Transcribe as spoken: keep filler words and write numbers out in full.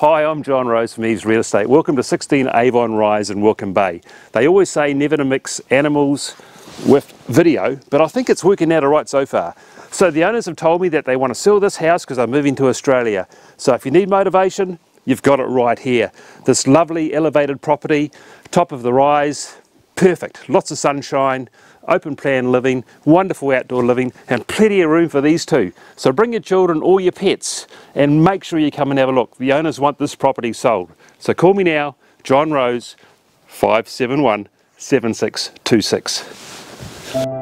Hi, I'm John Rose from Eve's Real Estate. Welcome to sixteen Avon Rise in Welcome Bay. They always say never to mix animals with video, but I think it's working out all right so far. So the owners have told me that they want to sell this house because they're moving to Australia. So if you need motivation, you've got it right here. This lovely elevated property, top of the rise, perfect. Lots of sunshine, open plan living, wonderful outdoor living, and plenty of room for these two. So bring your children or your pets and make sure you come and have a look. The owners want this property sold. So call me now, John Rose, five seven one, seven six two six.